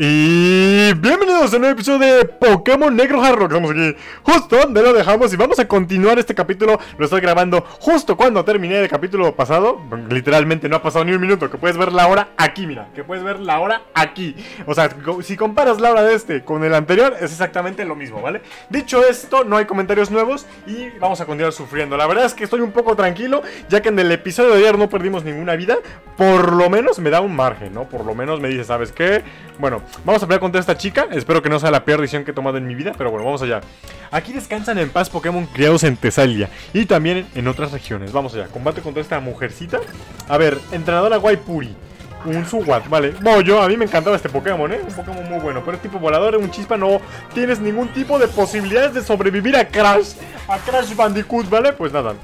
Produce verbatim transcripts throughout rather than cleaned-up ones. Y bienvenidos a un nuevo episodio de Pokémon Negro Hardlocke. Estamos aquí justo donde lo dejamos y vamos a continuar este capítulo. Lo estoy grabando justo cuando terminé el capítulo pasado. Literalmente no ha pasado ni un minuto. Que puedes ver la hora aquí, mira. Que puedes ver la hora aquí. O sea, si comparas la hora de este con el anterior, es exactamente lo mismo, ¿vale? Dicho esto, no hay comentarios nuevos y vamos a continuar sufriendo. La verdad es que estoy un poco tranquilo, ya que en el episodio de ayer no perdimos ninguna vida. Por lo menos me da un margen, ¿no? Por lo menos me dice, ¿sabes qué? Bueno, vamos a pelear contra esta chica. Espero que no sea la peor decisión que he tomado en mi vida, pero bueno, vamos allá. Aquí descansan en paz Pokémon criados en Teselia y también en otras regiones. Vamos allá, combate contra esta mujercita. A ver, entrenadora Waipuri, un Suwat, vale. No, yo, a mí me encantaba este Pokémon, eh. Un Pokémon muy bueno, pero es tipo volador, un chispa. No tienes ningún tipo de posibilidades de sobrevivir a Crash, a Crash Bandicoot, vale. Pues nada,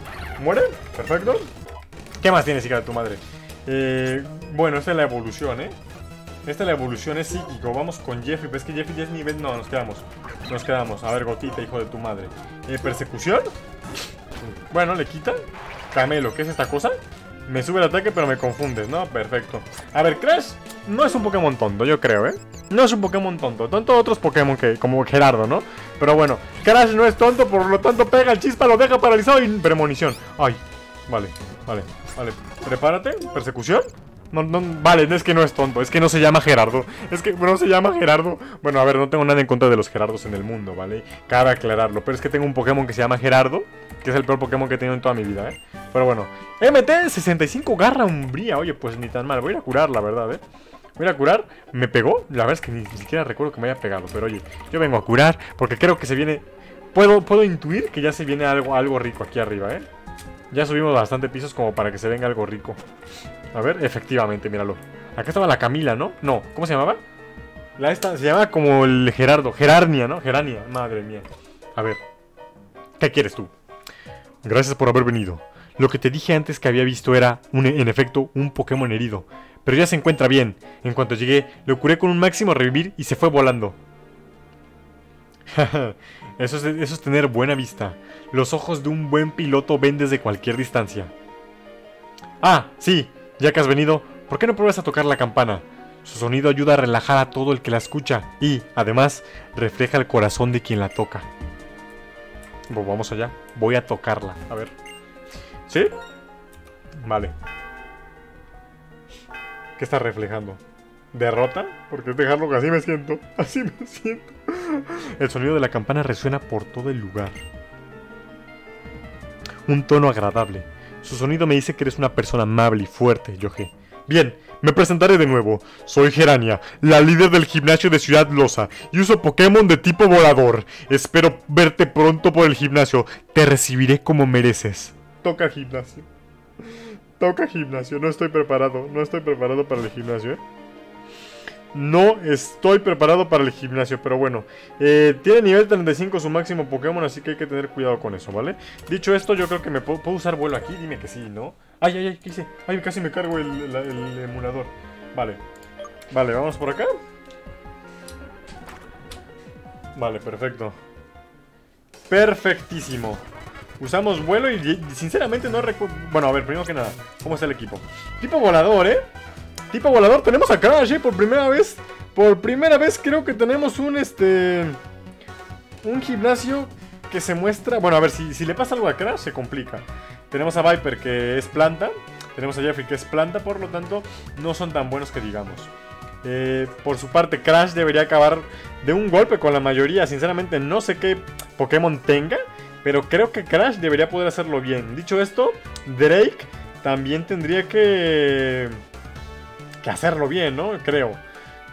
muere, perfecto. ¿Qué más tienes, hija de tu madre? Eh, bueno, esta es la evolución, eh. Esta es la evolución, es psíquico. Vamos con Jeffy, pero es que Jeffy ya es nivel... No, nos quedamos. Nos quedamos. A ver, gotita, hijo de tu madre. Eh, ¿Persecución? Bueno, le quita. Camelo, ¿qué es esta cosa? Me sube el ataque, pero me confundes, ¿no? Perfecto. A ver, Crash no es un Pokémon tonto, yo creo, ¿eh? No es un Pokémon tonto. Tonto otros Pokémon que como Gerardo, ¿no? Pero bueno, Crash no es tonto, por lo tanto pega el chispa, lo deja paralizado y... Premonición. Ay, vale, vale, vale. Prepárate. ¿Persecución? No, no, vale, es que no es tonto, es que no se llama Gerardo. Es que no se llama Gerardo. Bueno, a ver, no tengo nada en contra de los Gerardos en el mundo, ¿vale? Cabe aclararlo, pero es que tengo un Pokémon que se llama Gerardo, que es el peor Pokémon que he tenido en toda mi vida, ¿eh? Pero bueno, M T sesenta y cinco Garra Umbría, oye, pues ni tan mal. Voy a ir a curar, la verdad, ¿eh? Voy a ir a curar, ¿me pegó? La verdad es que ni, ni siquiera recuerdo que me haya pegado, pero oye, yo vengo a curar porque creo que se viene... Puedo, puedo intuir que ya se viene algo, algo rico aquí arriba, ¿eh? Ya subimos bastante pisos como para que se venga algo rico. A ver, efectivamente, míralo. Acá estaba la Camila, ¿no? No, ¿cómo se llamaba? La esta, se llamaba como el Gerardo. Gerania, ¿no? Gerania, madre mía. A ver, ¿qué quieres tú? Gracias por haber venido. Lo que te dije antes que había visto era, un, en efecto, un Pokémon herido. Pero ya se encuentra bien. En cuanto llegué, lo curé con un máximo revivir y se fue volando. eso, es, eso es tener buena vista. Los ojos de un buen piloto ven desde cualquier distancia. Ah, sí. Ya que has venido, ¿por qué no pruebas a tocar la campana? Su sonido ayuda a relajar a todo el que la escucha y, además, refleja el corazón de quien la toca. Pues vamos allá, voy a tocarla, a ver. ¿Sí? Vale. ¿Qué está reflejando? ¿Derrota? Porque es dejarlo que así me siento, así me siento. El sonido de la campana resuena por todo el lugar. Un tono agradable. Su sonido me dice que eres una persona amable y fuerte, Yohe. Bien, me presentaré de nuevo. Soy Gerania, la líder del gimnasio de Ciudad Losa, y uso Pokémon de tipo volador. Espero verte pronto por el gimnasio. Te recibiré como mereces. Toca gimnasio. Toca gimnasio. No estoy preparado. No estoy preparado para el gimnasio, ¿eh? No estoy preparado para el gimnasio, pero bueno, eh, tiene nivel treinta y cinco su máximo Pokémon, así que hay que tener cuidado con eso, ¿vale? Dicho esto, yo creo que me puedo, ¿puedo usar vuelo aquí? Dime que sí, ¿no? Ay, ay, ay, ¿qué hice? Ay, casi me cargo el, el, el emulador. Vale, vale, vamos por acá. Vale, perfecto. Perfectísimo. Usamos vuelo y, y sinceramente no recuerdo... Bueno, a ver, primero que nada, ¿cómo está el equipo? Tipo volador, ¿eh? Tipo volador, tenemos a Crash, ¿eh? Por primera vez. Por primera vez creo que tenemos un este. Un gimnasio que se muestra. Bueno, a ver, si, si le pasa algo a Crash se complica. Tenemos a Viper que es planta. Tenemos a Jeffrey que es planta, por lo tanto, no son tan buenos que digamos. Eh, por su parte, Crash debería acabar de un golpe con la mayoría. Sinceramente, no sé qué Pokémon tenga. Pero creo que Crash debería poder hacerlo bien. Dicho esto, Drake también tendría que. Que hacerlo bien, ¿no? Creo.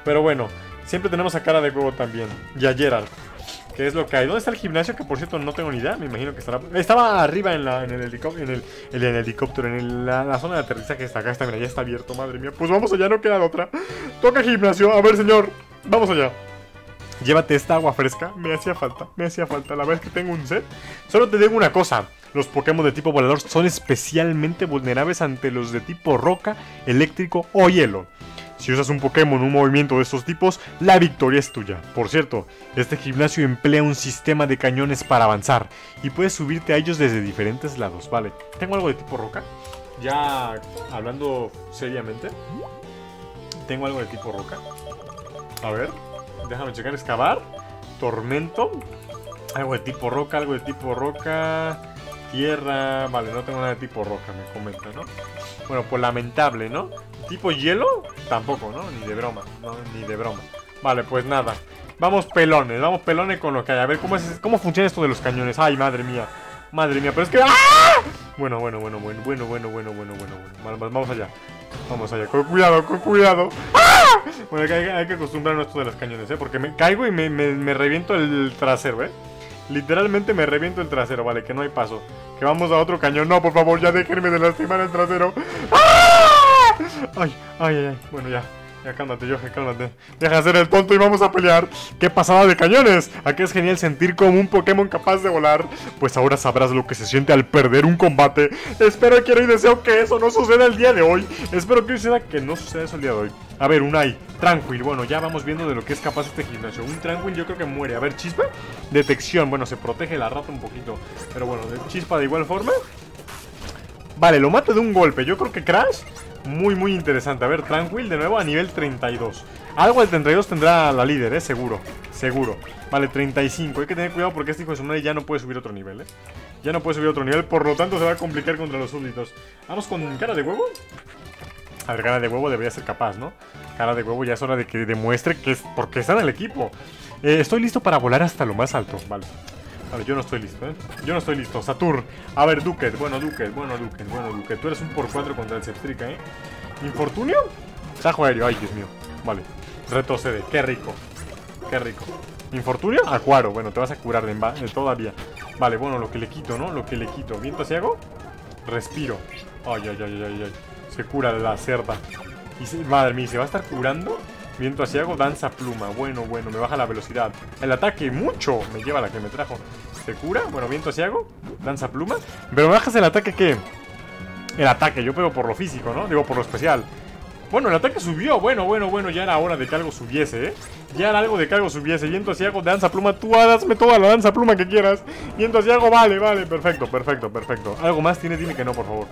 Pero bueno, siempre tenemos a Cara de Huevo también. Y a Gerard. Que es lo que hay. ¿Dónde está el gimnasio? Que por cierto no tengo ni idea. Me imagino que estará... Estaba arriba en, la, en, el, helicóptero, en, el, en el helicóptero. En el, la, la zona de aterrizaje está acá. Está, mira, ya está abierto. Madre mía. Pues vamos allá. No queda de otra. Toca gimnasio. A ver, señor. Vamos allá. Llévate esta agua fresca. Me hacía falta. Me hacía falta. La verdad es que tengo un set. Solo te digo una cosa. Los Pokémon de tipo volador son especialmente vulnerables ante los de tipo roca, eléctrico o hielo. Si usas un Pokémon en un movimiento de estos tipos, la victoria es tuya. Por cierto, este gimnasio emplea un sistema de cañones para avanzar y puedes subirte a ellos desde diferentes lados. Vale, tengo algo de tipo roca. Ya hablando seriamente, tengo algo de tipo roca. A ver, déjame checar, excavar. Tormento. Algo de tipo roca, algo de tipo roca. Tierra. Vale, no tengo nada de tipo roca, me comenta, ¿no? Bueno, pues lamentable, ¿no? ¿Tipo hielo? Tampoco, ¿no? Ni de broma, ¿no? Ni de broma. Vale, pues nada. Vamos pelones, vamos pelones con lo que hay. A ver, ¿cómo, es, cómo funciona esto de los cañones? ¡Ay, madre mía! Madre mía, pero es que... ¡Ah! Bueno, bueno, bueno, bueno, bueno, bueno, bueno, bueno, bueno, bueno. Vamos allá. Vamos allá. Con cuidado, con cuidado. ¡Ah! Bueno, hay, hay que acostumbrarnos a esto de los cañones, ¿eh? Porque me caigo y me, me, me reviento el trasero, ¿eh? Literalmente me reviento el trasero, vale, que no hay paso. Que vamos a otro cañón. No, por favor, ya déjenme de lastimar el trasero. ¡Ah! Ay, ay, ay. Bueno, ya. Ya cálmate, Yohe, cálmate. Deja de ser el tonto y vamos a pelear. ¡Qué pasada de cañones! Aquí es genial sentir como un Pokémon capaz de volar. Pues ahora sabrás lo que se siente al perder un combate. Espero, quiero y deseo que eso no suceda el día de hoy. Espero que suceda que no suceda eso el día de hoy. A ver, Unai, Tranquil, bueno, ya vamos viendo de lo que es capaz este gimnasio. Un Tranquil yo creo que muere. A ver, Chispa, detección, bueno, se protege la rata un poquito. Pero bueno, Chispa de igual forma. Vale, lo mata de un golpe. Yo creo que Crash... Muy, muy interesante. A ver, Tranquil de nuevo a nivel treinta y dos. Algo al treinta y dos tendrá la líder, ¿eh? Seguro, seguro. Vale, treinta y cinco. Hay que tener cuidado porque este hijo de su madre ya no puede subir otro nivel, ¿eh? Ya no puede subir otro nivel, por lo tanto se va a complicar contra los súbditos. Vamos con cara de huevo. A ver, cara de huevo debería ser capaz, ¿no? Cara de huevo ya es hora de que demuestre que es porque está en el equipo. Eh, estoy listo para volar hasta lo más alto, vale. Vale, yo no estoy listo, ¿eh? Yo no estoy listo. Satur. A ver, Duque. Bueno, Duque. Bueno, Duque. Bueno, Duque. Tú eres un por cuatro contra el Septrica, ¿eh? ¿Infortunio? Sajo aéreo. Ay, Dios mío. Vale. Retrocede. Qué rico. Qué rico. ¿Infortunio? Acuaro. Bueno, te vas a curar de, de todavía. Vale, bueno, lo que le quito, ¿no? Lo que le quito. Viento ciego. Respiro. Ay, ay, ay, ay, ay. Se cura la cerda. Y se, madre mía, ¿se va a estar curando? Viento hacia algo, danza pluma. Bueno, bueno, me baja la velocidad. El ataque, mucho. Me lleva la que me trajo. ¿Se cura? Bueno, viento hacia algo, danza pluma. Pero me bajas el ataque, ¿qué? El ataque, yo pego por lo físico, ¿no? Digo, por lo especial. Bueno, el ataque subió. Bueno, bueno, bueno, ya era hora de que algo subiese, ¿eh? Ya era algo de que algo subiese. Viento hacia algo, danza pluma. Tú hazme toda la danza pluma que quieras. Viento hacia algo, vale, vale. Perfecto, perfecto, perfecto. Algo más tiene, dime que no, por favor.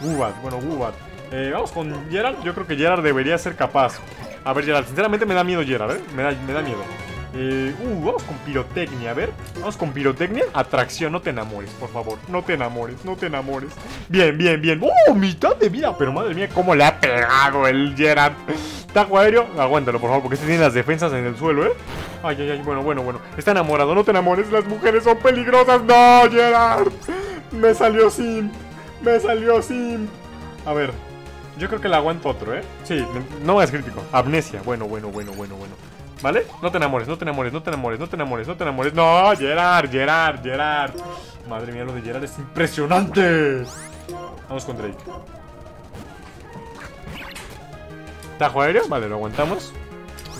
Gubat, bueno, Gubat. Eh, vamos con Gerard. Yo creo que Gerard debería ser capaz. A ver, Gerard, sinceramente me da miedo Gerard, ¿eh? Me da, me da miedo. Eh, uh, vamos con pirotecnia, a ver. Vamos con pirotecnia. Atracción, no te enamores, por favor. No te enamores, no te enamores. Bien, bien, bien. ¡Oh, mitad de vida! Pero madre mía, cómo le ha pegado el Gerard. Tajo aéreo. Aguántalo, por favor, porque este tiene las defensas en el suelo, ¿eh? Ay, ay, ay, bueno, bueno, bueno. Está enamorado, no te enamores. Las mujeres son peligrosas. ¡No, Gerard! Me salió simp. Me salió simp. A ver. Yo creo que la aguanto otro, ¿eh? Sí, no es crítico. Amnesia. Bueno, bueno, bueno, bueno, bueno. ¿Vale? No te enamores, no te enamores, no te enamores, no te enamores, no te enamores. ¡No! ¡Gerard, Gerard, Gerard! Madre mía, lo de Gerard es impresionante. Vamos con Drake. Tajo aéreo. Vale, lo aguantamos.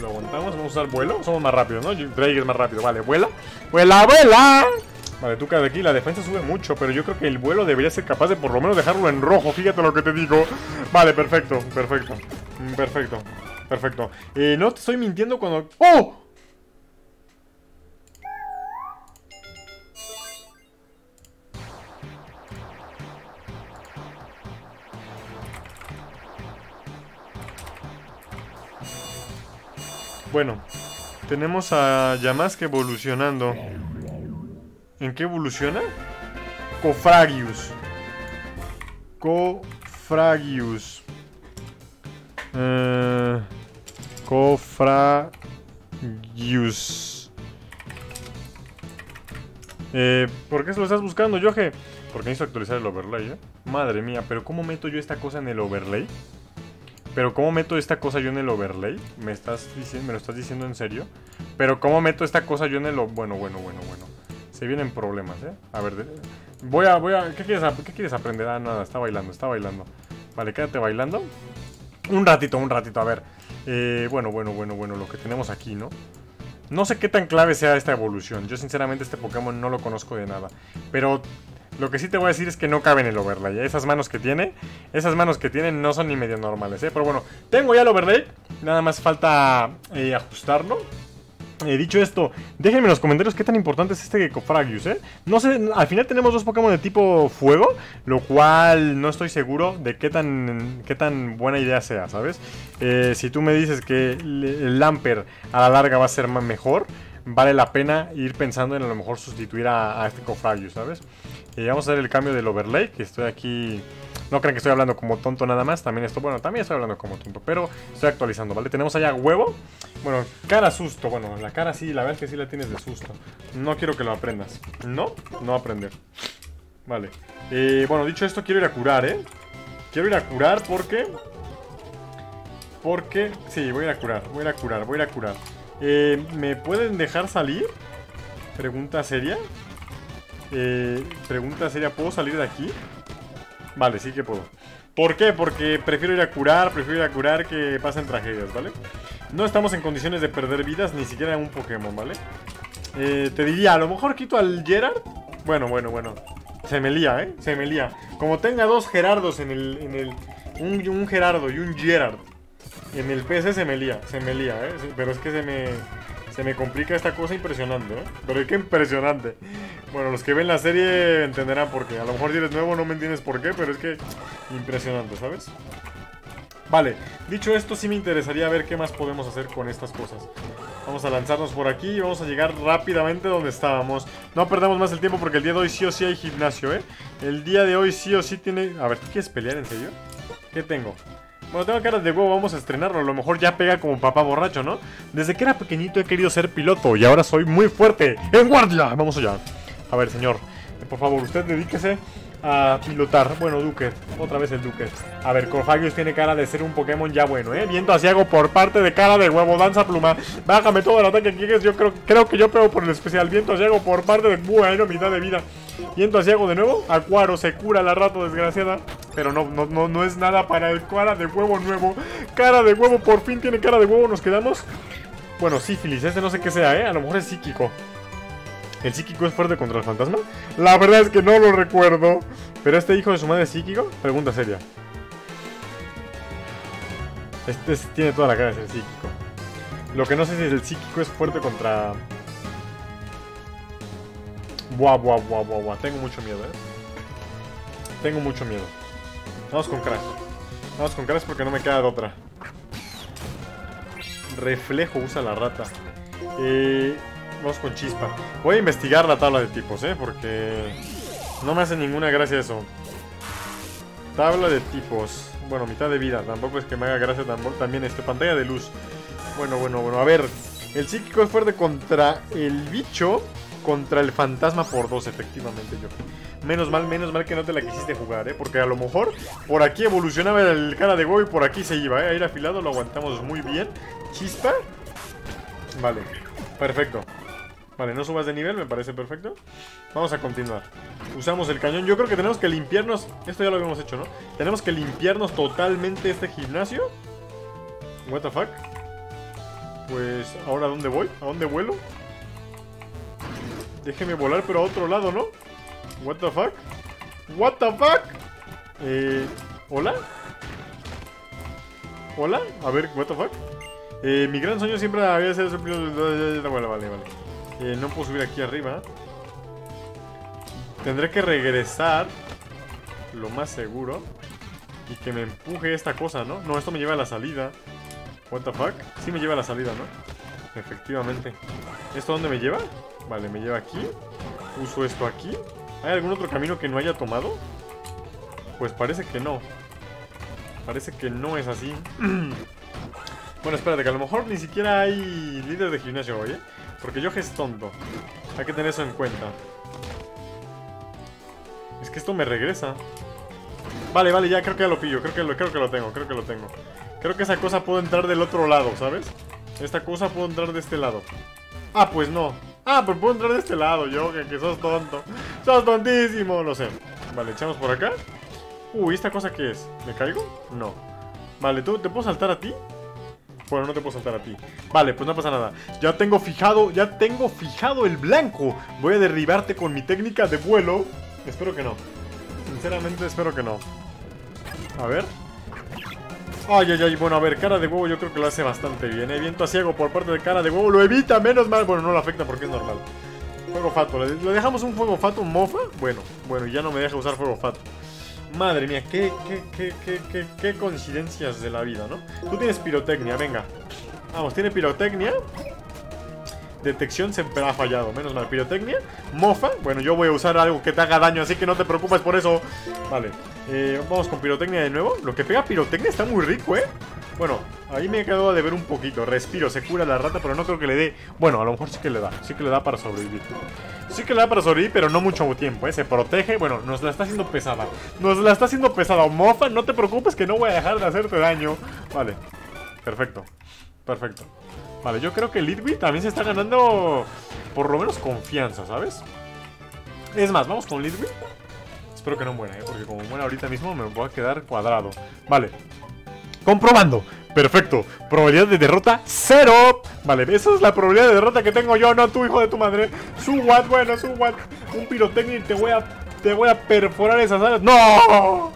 Lo aguantamos. Vamos a usar vuelo. Somos más rápidos, ¿no? Drake es más rápido. Vale, vuela. ¡Vuela, vuela! Vale, tú de aquí, la defensa sube mucho, pero yo creo que el vuelo debería ser capaz de por lo menos dejarlo en rojo, fíjate lo que te digo. Vale, perfecto, perfecto, perfecto, perfecto. Eh, no te estoy mintiendo cuando... ¡Oh! Bueno, tenemos a Yamask evolucionando. ¿En qué evoluciona? Cofagrigus. Cofagrigus. Eh, Cofagrigus. Eh, ¿Por qué se lo estás buscando, Yohe? Porque necesito actualizar el overlay, ¿eh? Madre mía, pero ¿cómo meto yo esta cosa en el overlay? Pero ¿cómo meto esta cosa yo en el overlay? ¿Me estás diciendo, me lo estás diciendo en serio? Pero ¿cómo meto esta cosa yo en el... Bueno, bueno, bueno, bueno. Se vienen problemas, ¿eh? A ver, de... voy a, voy a... ¿Qué quieres, ¿Qué quieres aprender? Ah, nada, está bailando, está bailando. Vale, quédate bailando. Un ratito, un ratito, a ver. Eh, bueno, bueno, bueno, bueno, lo que tenemos aquí, ¿no? No sé qué tan clave sea esta evolución. Yo, sinceramente, este Pokémon no lo conozco de nada. Pero lo que sí te voy a decir es que no cabe en el overlay. Esas manos que tiene, esas manos que tiene no son ni medio normales, ¿eh? Pero bueno, tengo ya el overlay. Nada más falta eh, ajustarlo. Eh, dicho esto, déjenme en los comentarios qué tan importante es este Cofagrigus, ¿eh? No sé, al final tenemos dos Pokémon de tipo fuego, lo cual no estoy seguro de qué tan, qué tan buena idea sea, ¿sabes? Eh, si tú me dices que el Lamper a la larga va a ser mejor, vale la pena ir pensando en a lo mejor sustituir a, a este Cofagrigus, ¿sabes? Eh, vamos a hacer el cambio del overlay, que estoy aquí... No crean que estoy hablando como tonto nada más. También esto, bueno, también estoy hablando como tonto, pero estoy actualizando, ¿vale? Tenemos allá huevo. Bueno, cara susto. Bueno, la cara sí, la verdad es que sí la tienes de susto. No quiero que lo aprendas. No, no aprender. Vale. Eh, bueno, dicho esto, quiero ir a curar, ¿eh? Quiero ir a curar porque... Porque... Sí, voy a ir a curar, voy a ir a curar, voy a ir a curar. Eh, ¿me pueden dejar salir? Pregunta seria. Eh, pregunta seria, ¿puedo salir de aquí? Vale, sí que puedo. ¿Por qué? Porque prefiero ir a curar, prefiero ir a curar que pasen tragedias, ¿vale? No estamos en condiciones de perder vidas, ni siquiera en un Pokémon, ¿vale? Eh, te diría, a lo mejor quito al Gerard. Bueno, bueno, bueno. Se me lía, ¿eh? Se me lía. Como tenga dos Gerardos en el... En el un, un Gerardo y un Gerard. En el P C se me lía, se me lía, ¿eh? Pero es que se me... Se me complica esta cosa impresionante, ¿eh? Pero es que impresionante. Bueno, los que ven la serie entenderán por qué. A lo mejor si eres nuevo no me entiendes por qué, pero es que impresionante, ¿sabes? Vale, dicho esto sí me interesaría ver qué más podemos hacer con estas cosas. Vamos a lanzarnos por aquí y vamos a llegar rápidamente donde estábamos. No perdamos más el tiempo porque el día de hoy sí o sí hay gimnasio, ¿eh? El día de hoy sí o sí tiene... A ver, ¿tú quieres pelear en serio? ¿Qué tengo? Bueno, tengo caras de huevo, vamos a estrenarlo. A lo mejor ya pega como papá borracho, ¿no? Desde que era pequeñito he querido ser piloto y ahora soy muy fuerte. ¡En guardia! Vamos allá. A ver, señor, por favor, usted dedíquese a pilotar. Bueno, Duque, otra vez el Duque. A ver, Cofagrigus tiene cara de ser un Pokémon ya bueno, ¿eh? Viento asiago por parte de cara de huevo. Danza pluma, bájame todo el ataque que yo creo, creo que yo pego por el especial. Viento asiago por parte de... Bueno, mitad de vida. Viento asiago de nuevo. Acuaro, se cura la rato desgraciada. Pero no, no, no, no es nada para el cara de huevo nuevo. Cara de huevo, por fin tiene cara de huevo, nos quedamos. Bueno, sífilis, este no sé qué sea, ¿eh? A lo mejor es psíquico. ¿El psíquico es fuerte contra el fantasma? La verdad es que no lo recuerdo. ¿Pero este hijo de su madre es psíquico? Pregunta seria. Este es, tiene toda la cara de ser psíquico. Lo que no sé si el psíquico es fuerte contra... Buah, buah, buah, buah, buah. Tengo mucho miedo, ¿eh? Tengo mucho miedo. Vamos con Crash. Vamos con Crash porque no me queda de otra. Reflejo usa la rata. Eh... Vamos con chispa. Voy a investigar la tabla de tipos, ¿eh? Porque no me hace ninguna gracia eso. Tabla de tipos. Bueno, mitad de vida. Tampoco es que me haga gracia tampoco. También este, pantalla de luz. Bueno, bueno, bueno. A ver. El psíquico es fuerte contra el bicho. Contra el fantasma por dos, efectivamente, yo. Menos mal, menos mal que no te la quisiste jugar, ¿eh? Porque a lo mejor por aquí evolucionaba el cara de huevo y por aquí se iba, ¿eh? A ir afilado lo aguantamos muy bien. Chispa. Vale. Perfecto. Vale, no subas de nivel, me parece perfecto. Vamos a continuar. Usamos el cañón. Yo creo que tenemos que limpiarnos. Esto ya lo habíamos hecho, ¿no? Tenemos que limpiarnos totalmente este gimnasio. What the fuck. Pues, ¿ahora a dónde voy? ¿A dónde vuelo? Déjeme volar, pero a otro lado, ¿no? What the fuck. What the fuck. Eh, ¿hola? ¿Hola? A ver, what the fuck. Eh, mi gran sueño siempre había sido ser piloto. Vale, vale, vale. Eh, no puedo subir aquí arriba. Tendré que regresar. Lo más seguro. Y que me empuje esta cosa, ¿no? No, esto me lleva a la salida. What the fuck. Sí me lleva a la salida, ¿no? Efectivamente. ¿Esto dónde me lleva? Vale, me lleva aquí. Uso esto aquí. ¿Hay algún otro camino que no haya tomado? Pues parece que no. Parece que no es así. Bueno, espérate, que a lo mejor ni siquiera hay líder de gimnasio hoy, ¿eh? Porque Yohe es tonto. Hay que tener eso en cuenta. Es que esto me regresa. Vale, vale, ya creo que ya lo pillo. Creo que lo, creo que lo tengo, creo que lo tengo. Creo que esa cosa puede entrar del otro lado, ¿sabes? Esta cosa puede entrar de este lado. Ah, pues no. Ah, pues puedo entrar de este lado, Yohe, que sos tonto. Sos tontísimo, lo sé. Vale, echamos por acá. Uy, ¿esta cosa qué es? ¿Me caigo? No. Vale, ¿tú te puedo saltar a ti? Bueno, no te puedo saltar a ti. Vale, pues no pasa nada. Ya tengo fijado, ya tengo fijado el blanco. Voy a derribarte con mi técnica de vuelo. Espero que no. Sinceramente espero que no. A ver. Ay, ay, ay, bueno, a ver, cara de huevo yo creo que lo hace bastante bien, ¿eh? Viento a ciego por parte de cara de huevo, lo evita, menos mal. Bueno, no lo afecta porque es normal. Fuego fato, ¿le dejamos un fuego fato, un mofa? Bueno, bueno, ya no me deja usar fuego fato. Madre mía, qué, qué, qué, qué, qué, qué coincidencias de la vida, ¿no? Tú tienes pirotecnia, venga. Vamos, tiene pirotecnia. Detección siempre ha fallado, menos mal. Pirotecnia, mofa, bueno, yo voy a usar algo que te haga daño, así que no te preocupes por eso. Vale, eh, vamos con pirotecnia de nuevo. Lo que pega pirotecnia está muy rico, eh. Bueno, ahí me he quedado de ver un poquito. Respiro, se cura la rata, pero no creo que le dé. Bueno, a lo mejor sí que le da, sí que le da para sobrevivir. Sí que le da para sobrevivir, pero no mucho tiempo, eh. Se protege, bueno, nos la está haciendo pesada. Nos la está haciendo pesada, mofa. No te preocupes que no voy a dejar de hacerte daño. Vale, perfecto. Perfecto. Vale, yo creo que Litwick también se está ganando por lo menos confianza, ¿sabes? Es más, vamos con Litwick. Espero que no muera, ¿eh? Porque como muera ahorita mismo me voy a quedar cuadrado. Vale, comprobando. Perfecto, probabilidad de derrota cero. Vale, esa es la probabilidad de derrota que tengo yo, no tú, hijo de tu madre. Su what, bueno, su what. Un pirotecnia y te voy a, te voy a perforar esas alas. ¡No!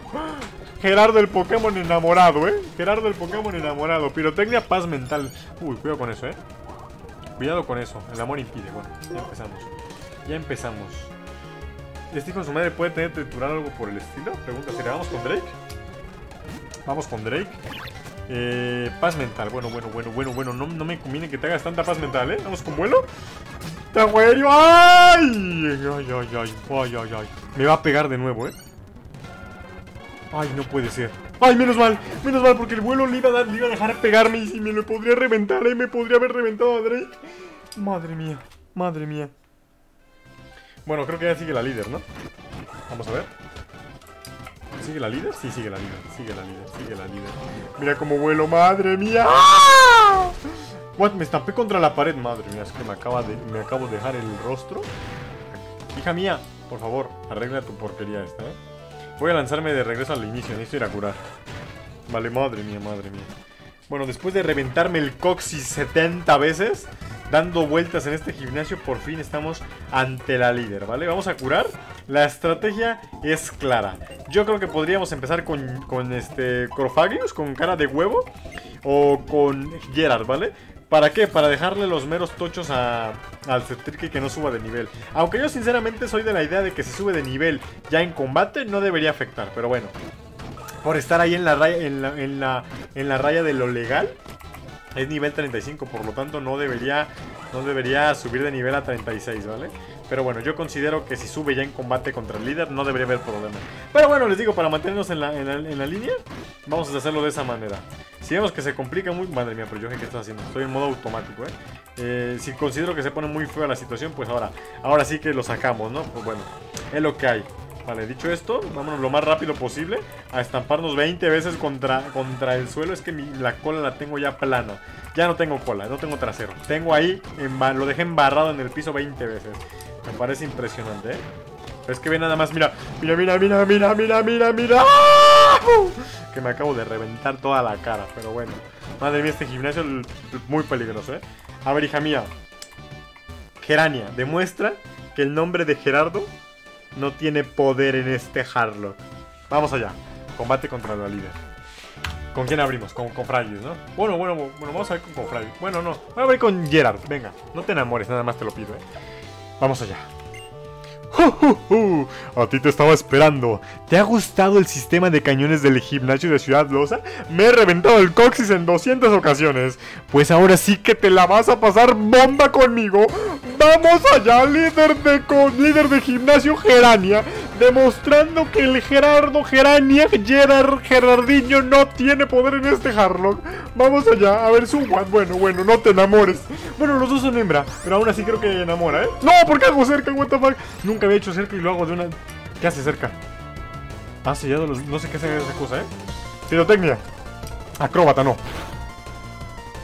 Gerardo el Pokémon enamorado, ¿eh? Gerardo el Pokémon enamorado. Pirotecnia, paz mental. Uy, cuidado con eso, ¿eh? Cuidado con eso. El amor impide. Bueno, ya empezamos. Ya empezamos. ¿Este hijo de su madre puede tener triturar algo por el estilo? Pregunta seria. ¿Vamos con Drake? Vamos con Drake. Eh, paz mental. Bueno, bueno, bueno, bueno, bueno. No, no me conviene que te hagas tanta paz mental, ¿eh? Vamos con vuelo. ¡Te aguero! ¡Ay! ¡Ay, ay, ay! ¡Ay, ay, ay! Me va a pegar de nuevo, ¿eh? Ay, no puede ser. Ay, menos mal, menos mal, porque el vuelo le iba a, dar, le iba a dejar pegarme y si me lo podría reventar, ¿eh? Me podría haber reventado a Drake. Madre mía, madre mía. Bueno, creo que ya sigue la líder, ¿no? Vamos a ver. ¿Sigue la líder? Sí, sigue la líder, sigue la líder, sigue la líder. Mira cómo vuelo, madre mía. ¡Ah! What, me estampé contra la pared, madre mía, es que me, acaba de, me acabo de dejar el rostro. Hija mía, por favor, arregla tu porquería esta, ¿eh? Voy a lanzarme de regreso al inicio, necesito ir a curar. Vale, madre mía, madre mía. Bueno, después de reventarme el coxis setenta veces, dando vueltas en este gimnasio, por fin estamos ante la líder, ¿vale? Vamos a curar. La estrategia es clara. Yo creo que podríamos empezar con, con este Cofagrigus, con cara de huevo, o con Gerard, ¿vale? ¿Para qué? Para dejarle los meros tochos a, al Ceftric y que no suba de nivel. Aunque yo sinceramente soy de la idea de que si sube de nivel ya en combate no debería afectar. Pero bueno, por estar ahí en la raya, en la, en la, en la raya de lo legal, es nivel treinta y cinco. Por lo tanto no debería, no debería subir de nivel a treinta y seis, ¿vale? Pero bueno, yo considero que si sube ya en combate contra el líder no debería haber problema. Pero bueno, les digo, para mantenernos en la, en la, en la línea, vamos a hacerlo de esa manera. Si vemos que se complica muy... Madre mía, pero Yohe, ¿qué estás haciendo? Estoy en modo automático, ¿eh? ¿eh? Si considero que se pone muy fea la situación, pues ahora ahora sí que lo sacamos, ¿no? Pues bueno, es lo que hay. Vale, dicho esto, vámonos lo más rápido posible a estamparnos veinte veces contra, contra el suelo. Es que mi, la cola la tengo ya plana. Ya no tengo cola, no tengo trasero. Tengo ahí, lo dejé embarrado en el piso veinte veces. Me parece impresionante, ¿eh? Pero es que ve nada más, mira, mira, mira, mira, mira, mira, mira, mira. Que me acabo de reventar toda la cara, pero bueno. Madre mía, este gimnasio es muy peligroso, ¿eh? A ver, hija mía. Gerania, demuestra que el nombre de Gerardo no tiene poder en este Hardlocke. Vamos allá. Combate contra la líder. ¿Con quién abrimos? Con Cofagrigus, ¿no? Bueno, bueno, bueno, vamos a ver con Cofagrigus. Bueno, no. Voy a abrir con Gerard. Venga, no te enamores, nada más te lo pido, ¿eh? Vamos allá. Uh, uh, uh. A ti te estaba esperando. ¿Te ha gustado el sistema de cañones del gimnasio de Ciudad Losa? Me he reventado el coxis en doscientas ocasiones. Pues ahora sí que te la vas a pasar bomba conmigo. Vamos allá, líder de, con, líder de gimnasio Gerania, demostrando que el Gerardo, Gerania, Gerard, Gerardinho no tiene poder en este Hardlocke. Vamos allá, a ver su what. Bueno, bueno, no te enamores. Bueno, los dos son hembra, pero aún así creo que enamora, ¿eh? No, porque hago cerca, what the fuck. Nunca había hecho cerca y lo hago de una... ¿Qué hace cerca? Ah, sellado los... No sé qué hace esa cosa, ¿eh? Pirotecnia. Acróbata, no.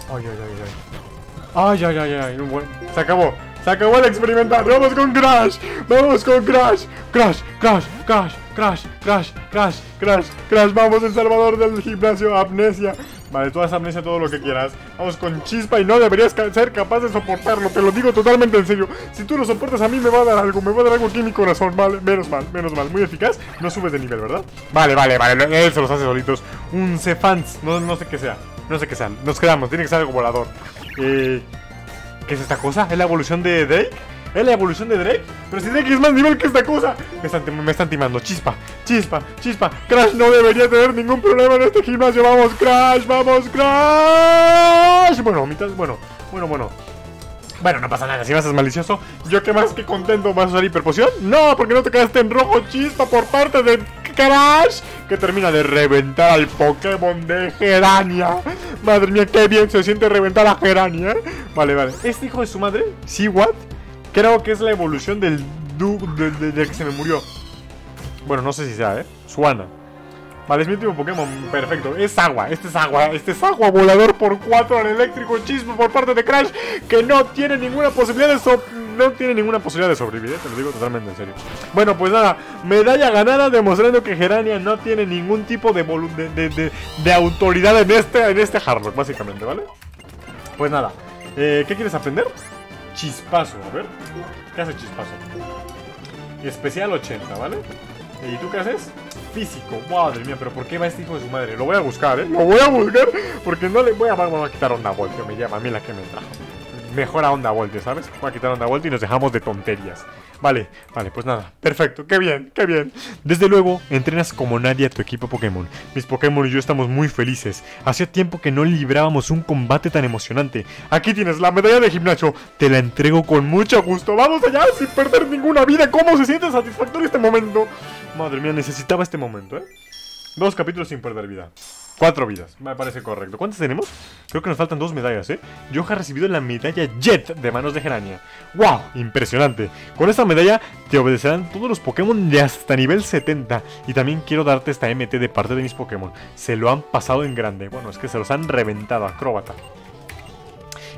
Ay, ay, ay, ay. Ay, ay, ay, ay. Bueno, se acabó. Se acabó el experimentar. Vamos con Crash. Vamos con Crash. Crash, Crash, Crash, Crash, Crash, Crash, Crash, Crash. Vamos, el salvador del gimnasio. Amnesia. Vale, tú haz amnesia todo lo que quieras. Vamos con Chispa y no deberías ser capaz de soportarlo. Te lo digo totalmente en serio. Si tú lo soportas, a mí me va a dar algo. Me va a dar algo aquí en mi corazón. Vale, menos mal, menos mal. Muy eficaz. No subes de nivel, ¿verdad? Vale, vale, vale. Él se los hace solitos. Un Cefans. No, no sé qué sea. No sé qué sean. Nos quedamos. Tiene que ser algo volador. Eh, ¿Qué es esta cosa? ¿Es la evolución de Drake? ¿Es la evolución de Drake? Pero si Drake es más nivel que esta cosa. Me están, me están timando. Chispa, Chispa, Chispa. Crash no debería tener ningún problema en este gimnasio. Vamos, Crash, vamos, Crash. Bueno, mitad, bueno, bueno, bueno. Bueno, no pasa nada, si vas a ser malicioso. Yo que más que contento, ¿vas a usar hiperpoción? No, porque no te quedaste en rojo, Chispa, por parte de Crash, que termina de reventar al Pokémon de Gerania. Madre mía, qué bien se siente reventar a Gerania. Vale, vale, este hijo de su madre, ¿sí, what? Creo que es la evolución del du del, del, del que se me murió. Bueno, no sé si sea, ¿eh? Suana. Vale, es mi último Pokémon, perfecto. Es agua, este es agua, este es agua volador por cuatro al eléctrico Chispa por parte de Crash, que no tiene ninguna posibilidad de so no tiene ninguna posibilidad de sobrevivir, ¿eh? Te lo digo totalmente en serio. Bueno, pues nada, medalla ganada demostrando que Gerania no tiene ningún tipo de de, de, de, de autoridad en este en este Hardlocke, básicamente, ¿vale? Pues nada, eh, ¿qué quieres aprender? Chispazo, a ver. ¿Qué hace Chispazo? Especial ochenta, ¿vale? ¿Y tú qué haces? Físico, madre mía, pero ¿por qué va este hijo de su madre? Lo voy a buscar, ¿eh? Lo voy a buscar porque no le voy a, voy a quitar Onda Volt, que me llama a mí la que me trajo. Mejora Onda Volt, ¿sabes? Voy a quitar Onda Volt y nos dejamos de tonterías. Vale, vale, pues nada, perfecto, qué bien, qué bien. Desde luego, entrenas como nadie a tu equipo Pokémon. Mis Pokémon y yo estamos muy felices. Hacía tiempo que no librábamos un combate tan emocionante. Aquí tienes la medalla de gimnasio. Te la entrego con mucho gusto. ¡Vamos allá sin perder ninguna vida! ¿Cómo se siente satisfactorio este momento? Madre mía, necesitaba este momento, ¿eh? Dos capítulos sin perder vida. Cuatro vidas, me parece correcto. ¿Cuántas tenemos? Creo que nos faltan dos medallas, ¿eh? Yohe ha recibido la medalla Jet de manos de Gerania. ¡Wow! Impresionante. Con esta medalla te obedecerán todos los Pokémon de hasta nivel setenta. Y también quiero darte esta M T de parte de mis Pokémon. Se lo han pasado en grande. Bueno, es que se los han reventado, acróbata.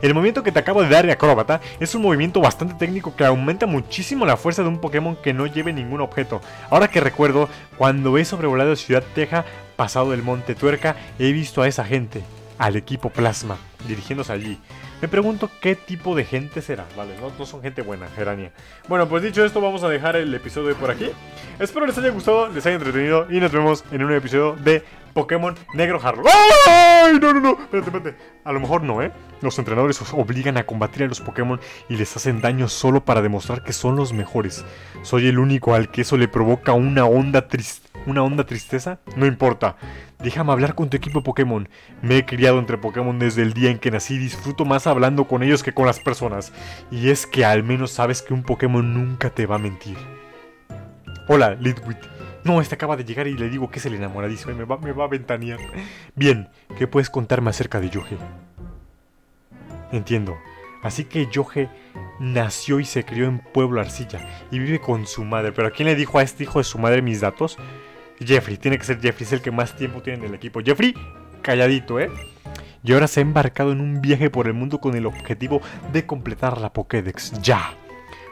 El movimiento que te acabo de dar de acróbata es un movimiento bastante técnico que aumenta muchísimo la fuerza de un Pokémon que no lleve ningún objeto. Ahora que recuerdo, cuando he sobrevolado Ciudad Teja, pasado el Monte Tuerca, he visto a esa gente, al equipo Plasma, dirigiéndose allí. Me pregunto qué tipo de gente será. Vale, no, no son gente buena, Gerania. Bueno, pues dicho esto, vamos a dejar el episodio por aquí. Espero les haya gustado, les haya entretenido y nos vemos en un episodio de Pokémon Negro Hardlocke. ¡Ay! No, no, no, espérate, espérate. A lo mejor no, ¿eh? Los entrenadores os obligan a combatir a los Pokémon y les hacen daño solo para demostrar que son los mejores. Soy el único al que eso le provoca una onda triste. ¿Una onda tristeza? No importa. Déjame hablar con tu equipo Pokémon. Me he criado entre Pokémon desde el día en que nací y disfruto más hablando con ellos que con las personas. Y es que al menos sabes que un Pokémon nunca te va a mentir. Hola, Litwick. No, este acaba de llegar y le digo que es el enamoradizo y me va, me va a ventanear. Bien, ¿qué puedes contarme acerca de Yohe? Entiendo. Así que Yohe nació y se crió en Pueblo Arcilla y vive con su madre. ¿Pero a quién le dijo a este hijo de su madre mis datos? Jeffrey, tiene que ser Jeffrey, es el que más tiempo tiene en el equipo. Jeffrey, calladito, ¿eh? Y ahora se ha embarcado en un viaje por el mundo con el objetivo de completar la Pokédex. ¡Ya!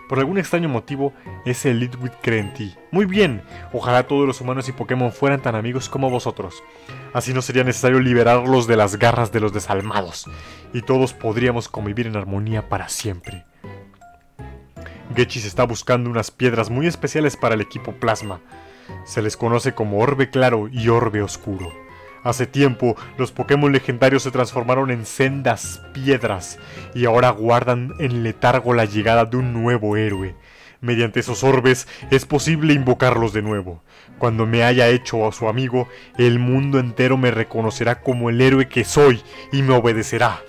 Por algún extraño motivo, ese Litwick cree en ti. Muy bien, ojalá todos los humanos y Pokémon fueran tan amigos como vosotros. Así no sería necesario liberarlos de las garras de los desalmados. Y todos podríamos convivir en armonía para siempre. Getchis está buscando unas piedras muy especiales para el equipo Plasma. Se les conoce como Orbe Claro y Orbe Oscuro. Hace tiempo, los Pokémon legendarios se transformaron en sendas piedras y ahora guardan en letargo la llegada de un nuevo héroe. Mediante esos orbes es posible invocarlos de nuevo. Cuando me haya hecho a su amigo, el mundo entero me reconocerá como el héroe que soy y me obedecerá.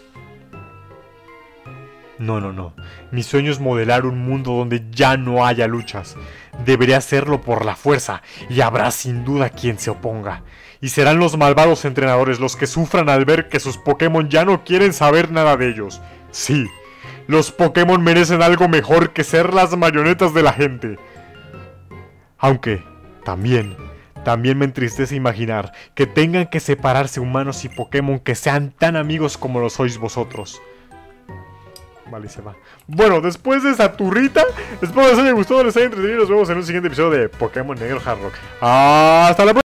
No, no, no. Mi sueño es modelar un mundo donde ya no haya luchas. Deberé hacerlo por la fuerza y habrá sin duda quien se oponga. Y serán los malvados entrenadores los que sufran al ver que sus Pokémon ya no quieren saber nada de ellos. Sí, los Pokémon merecen algo mejor que ser las marionetas de la gente. Aunque, también, también me entristece imaginar que tengan que separarse humanos y Pokémon que sean tan amigos como lo sois vosotros. Vale, se va. Bueno, después de esa turrita, espero que les haya gustado, les haya entretenido. Nos vemos en un siguiente episodio de Pokémon Negro Hardlocke. ¡Hasta la próxima!